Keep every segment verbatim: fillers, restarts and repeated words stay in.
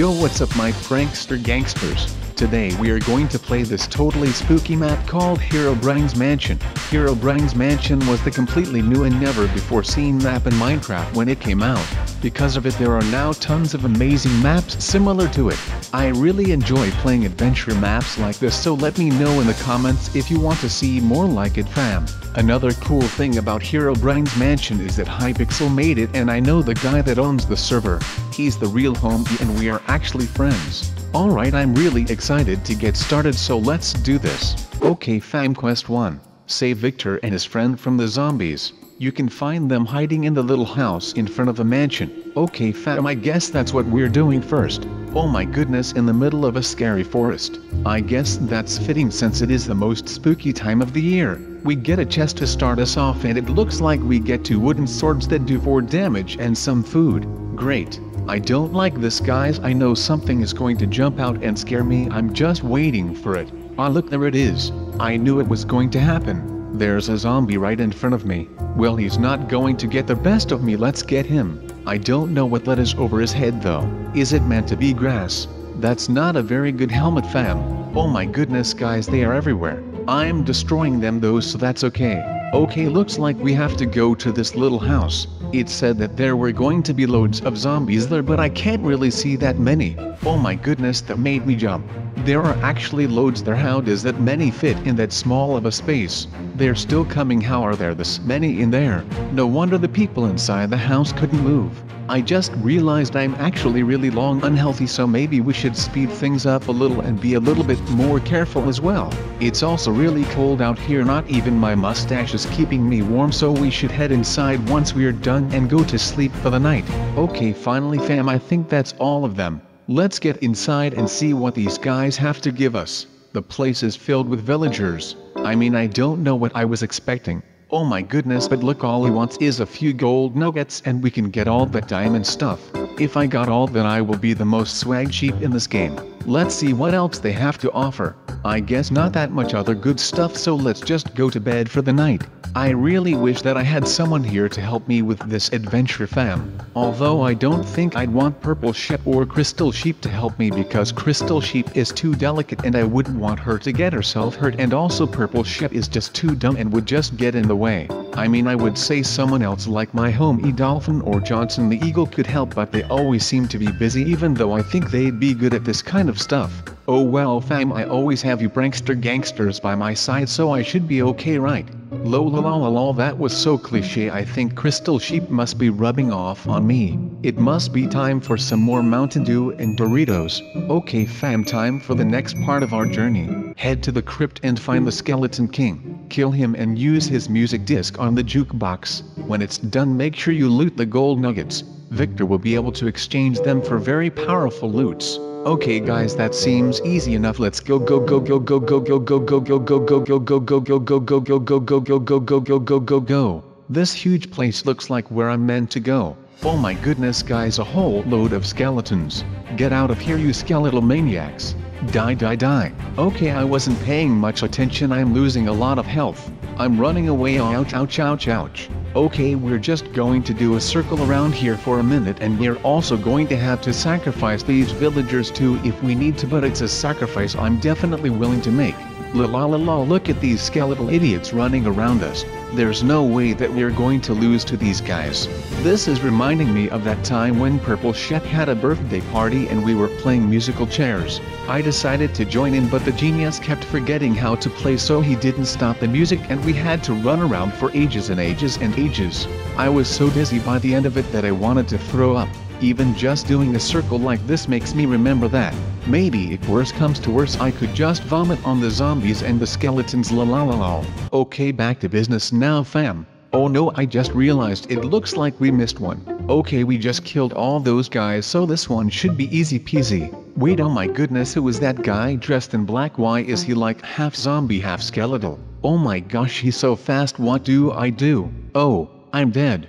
Yo, what's up my prankster gangsters? Today we are going to play this totally spooky map called Herobrine's Mansion. Herobrine's Mansion was the completely new and never before seen map in Minecraft when it came out. Because of it there are now tons of amazing maps similar to it. I really enjoy playing adventure maps like this, so let me know in the comments if you want to see more like it, fam. Another cool thing about Herobrine's Mansion is that Hypixel made it, and I know the guy that owns the server. He's the real homie and we are actually friends. Alright, I'm really excited to get started, so let's do this. Okay fam, quest one. Save Victor and his friend from the zombies. You can find them hiding in the little house in front of the mansion. Okay fam, I guess that's what we're doing first. Oh my goodness, in the middle of a scary forest. I guess that's fitting since it is the most spooky time of the year. We get a chest to start us off and it looks like we get two wooden swords that do four damage and some food. Great. I don't like this guys, I know something is going to jump out and scare me, I'm just waiting for it. Ah, look, there it is. I knew it was going to happen. There's a zombie right in front of me. Well, he's not going to get the best of me, let's get him. I don't know what that is over his head though. Is it meant to be grass? That's not a very good helmet fam. Oh my goodness guys, they are everywhere. I'm destroying them though, so that's okay. Okay, looks like we have to go to this little house. It said that there were going to be loads of zombies there, but I can't really see that many. Oh my goodness, that made me jump. There are actually loads there, how does that many fit in that small of a space? They're still coming, how are there this many in there? No wonder the people inside the house couldn't move. I just realized I'm actually really long unhealthy, so maybe we should speed things up a little and be a little bit more careful as well. It's also really cold out here, not even my mustache is keeping me warm, so we should head inside once we're done and go to sleep for the night. Okay finally fam, I think that's all of them. Let's get inside and see what these guys have to give us. The place is filled with villagers. I mean, I don't know what I was expecting. Oh my goodness, but look, all he wants is a few gold nuggets and we can get all that diamond stuff. If I got all that, I will be the most swag cheap in this game. Let's see what else they have to offer. I guess not that much other good stuff, so let's just go to bed for the night. I really wish that I had someone here to help me with this adventure fam. Although I don't think I'd want Purple Chef or Crystal Sheep to help me because Crystal Sheep is too delicate and I wouldn't want her to get herself hurt, and also Purple Chef is just too dumb and would just get in the way. I mean, I would say someone else like my homie Dolphin or Johnson the Eagle could help, but they always seem to be busy even though I think they'd be good at this kind of stuff. Oh well fam, I always have you prankster gangsters by my side, so I should be okay right? Lolololol, that was so cliche. I think Crystal Sheep must be rubbing off on me. It must be time for some more Mountain Dew and Doritos. Okay fam, time for the next part of our journey. Head to the crypt and find the Skeleton King. Kill him and use his music disc on the jukebox. When it's done, make sure you loot the gold nuggets. Victor will be able to exchange them for very powerful loots. Okay guys, that seems easy enough. Let's go go go go go go go go go go go go go go go go go go go go go go go go go go go go. This huge place looks like where I'm meant to go. Oh my goodness guys, a whole load of skeletons. Get out of here you skeletal maniacs. Die die die. Okay, I wasn't paying much attention, I'm losing a lot of health. I'm running away, ouch ouch ouch ouch. Okay, we're just going to do a circle around here for a minute, and we're also going to have to sacrifice these villagers too if we need to, but it's a sacrifice I'm definitely willing to make. La la la la, look at these skeletal idiots running around us. There's no way that we're going to lose to these guys. This is reminding me of that time when Purple Chef had a birthday party and we were playing musical chairs. I decided to join in, but the genius kept forgetting how to play, so he didn't stop the music and we had to run around for ages and ages and ages. I was so dizzy by the end of it that I wanted to throw up. Even just doing a circle like this makes me remember that. Maybe if worse comes to worse, I could just vomit on the zombies and the skeletons. La la la la. Okay, back to business now fam. Oh no, I just realized it looks like we missed one. Okay, we just killed all those guys, so this one should be easy peasy. Wait, oh my goodness, who was that guy dressed in black? Why is he like half zombie half skeletal? Oh my gosh, he's so fast, what do I do? Oh, I'm dead.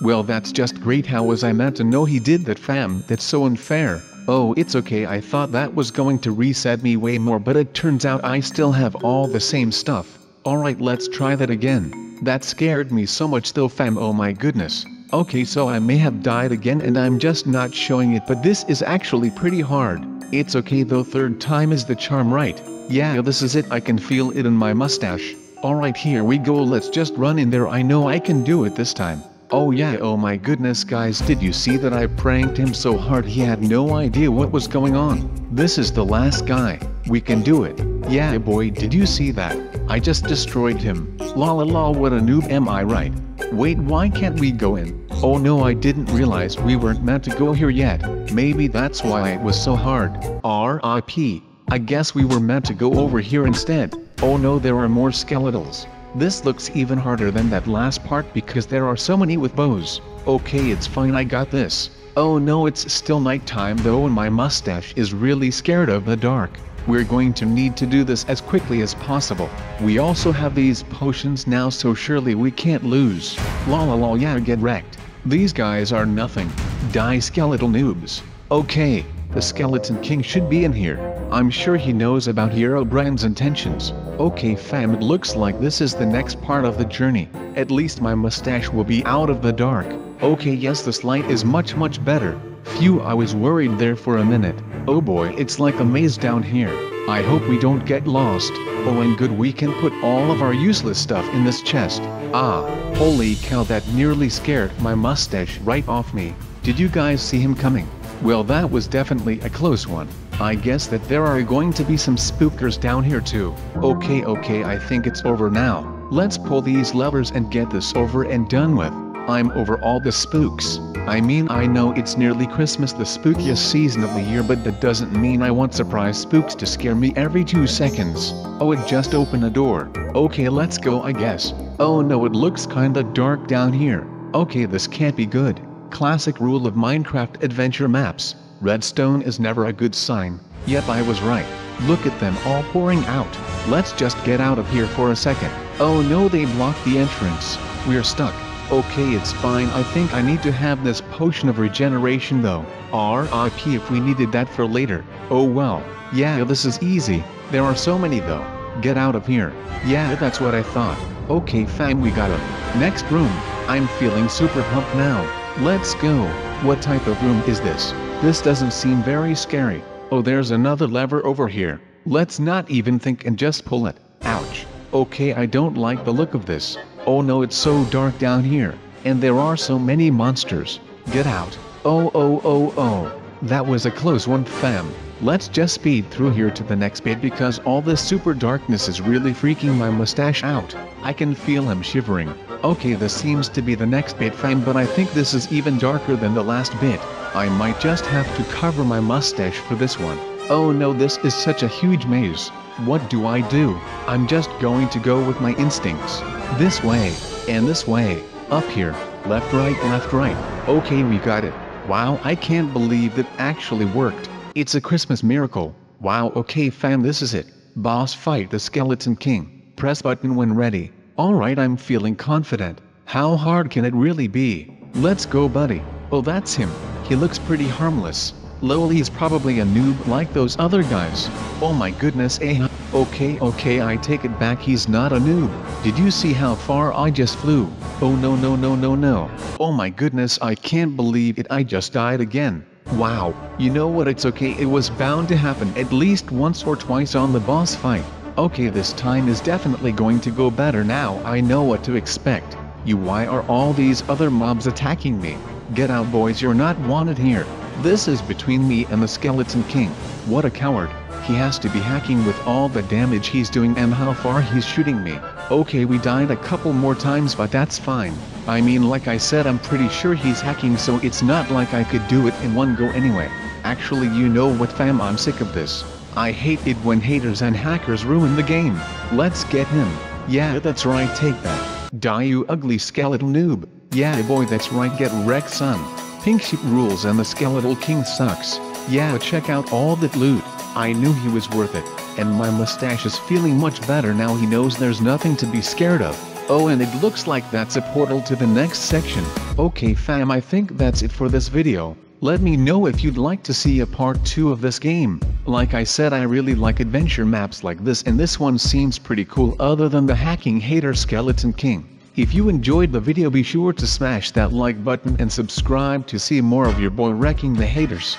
Well, that's just great, how was I meant to know he did that fam? That's so unfair. Oh, it's okay, I thought that was going to reset me way more, but it turns out I still have all the same stuff. Alright, let's try that again. That scared me so much though, fam, oh my goodness. Okay, so I may have died again and I'm just not showing it, but this is actually pretty hard. It's okay though, third time is the charm, right? Yeah, this is it, I can feel it in my mustache. Alright, here we go, let's just run in there, I know I can do it this time. Oh yeah, oh my goodness guys, did you see that? I pranked him so hard he had no idea what was going on. This is the last guy, we can do it. Yeah boy, did you see that? I just destroyed him. La la la, what a noob, am I right? Wait, why can't we go in? Oh no, I didn't realize we weren't meant to go here yet. Maybe that's why it was so hard. R I P. I guess we were meant to go over here instead. Oh no, there are more skeletals. This looks even harder than that last part because there are so many with bows. Okay, it's fine, I got this. Oh no, it's still nighttime though and my mustache is really scared of the dark. We're going to need to do this as quickly as possible. We also have these potions now, so surely we can't lose. La la la, yeah, get wrecked. These guys are nothing. Die, skeletal noobs. Okay, the Skeleton King should be in here. I'm sure he knows about Herobrine's intentions. Okay fam, it looks like this is the next part of the journey. At least my mustache will be out of the dark. Okay, yes, this light is much much better. Phew, I was worried there for a minute. Oh boy, it's like a maze down here. I hope we don't get lost. Oh, and good, we can put all of our useless stuff in this chest. Ah, holy cow, that nearly scared my mustache right off me. Did you guys see him coming? Well, that was definitely a close one. I guess that there are going to be some spookers down here too. Okay, okay, I think it's over now. Let's pull these levers and get this over and done with. I'm over all the spooks. I mean, I know it's nearly Christmas, the spookiest season of the year, but that doesn't mean I want surprise spooks to scare me every two seconds. Oh, it just opened a door. Okay, let's go, I guess. Oh no, it looks kinda dark down here. Okay, this can't be good. Classic rule of Minecraft adventure maps. Redstone is never a good sign. Yep, I was right. Look at them all pouring out. Let's just get out of here for a second. Oh no, they blocked the entrance. We're stuck. Okay, it's fine, I think I need to have this potion of regeneration though. R I P if we needed that for later. Oh well. Yeah, this is easy. There are so many though. Get out of here. Yeah, that's what I thought. Okay fam, we got it. Next room. I'm feeling super pumped now. Let's go. What type of room is this? This doesn't seem very scary. Oh, there's another lever over here. Let's not even think and just pull it. Ouch. Okay, I don't like the look of this. Oh no, it's so dark down here, and there are so many monsters. Get out. Oh oh oh oh. That was a close one fam. Let's just speed through here to the next bit because all this super darkness is really freaking my mustache out. I can feel him shivering. Okay, this seems to be the next bit fam, but I think this is even darker than the last bit. I might just have to cover my mustache for this one. Oh no, this is such a huge maze. What do I do? I'm just going to go with my instincts. This way, and this way, up here, left right left right. Okay, we got it. Wow, I can't believe that actually worked. It's a Christmas miracle. Wow, okay fam, this is it. Boss fight the Skeleton King. Press button when ready. Alright, I'm feeling confident. How hard can it really be? Let's go buddy. Oh, that's him. He looks pretty harmless. Lowly is probably a noob like those other guys. Oh my goodness, eh? Okay, okay, I take it back, he's not a noob. Did you see how far I just flew? Oh no no no no no. Oh my goodness, I can't believe it, I just died again. Wow, you know what, it's okay, it was bound to happen at least once or twice on the boss fight. Okay, this time is definitely going to go better now, I know what to expect. You, why are all these other mobs attacking me? Get out boys, you're not wanted here. This is between me and the Skeleton King. What a coward. He has to be hacking with all the damage he's doing and how far he's shooting me. Okay, we died a couple more times but that's fine. I mean, like I said, I'm pretty sure he's hacking, so it's not like I could do it in one go anyway. Actually, you know what fam, I'm sick of this. I hate it when haters and hackers ruin the game. Let's get him. Yeah, that's right, take that. Die you ugly skeletal noob. Yeah boy, that's right, get wrecked son. Pink Sheep rules and the Skeletal King sucks. Yeah, check out all that loot. I knew he was worth it. And my mustache is feeling much better now, he knows there's nothing to be scared of. Oh, and it looks like that's a portal to the next section. Okay fam, I think that's it for this video. Let me know if you'd like to see a part two of this game. Like I said, I really like adventure maps like this, and this one seems pretty cool other than the hacking hater Skeleton King. If you enjoyed the video, be sure to smash that like button and subscribe to see more of your boy wrecking the haters.